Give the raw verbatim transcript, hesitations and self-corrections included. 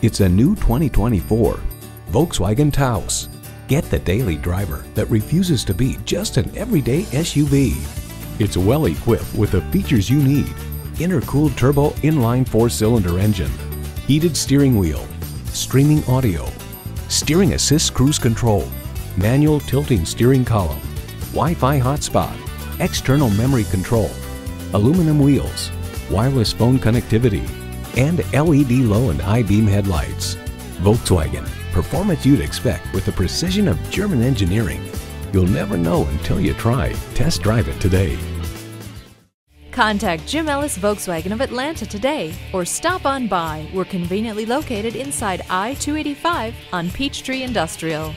It's a new twenty twenty-four Volkswagen Taos. Get the daily driver that refuses to be just an everyday S U V. It's well equipped with the features you need: intercooled turbo inline four-cylinder engine, heated steering wheel, streaming audio, steering assist cruise control, manual tilting steering column, Wi-Fi hotspot, external memory control, aluminum wheels, wireless phone connectivity, and L E D low and high beam headlights. Volkswagen, performance you'd expect with the precision of German engineering. You'll never know until you try. Test drive it today. Contact Jim Ellis Volkswagen of Atlanta today or stop on by. We're conveniently located inside I two eighty-five on Peachtree Industrial.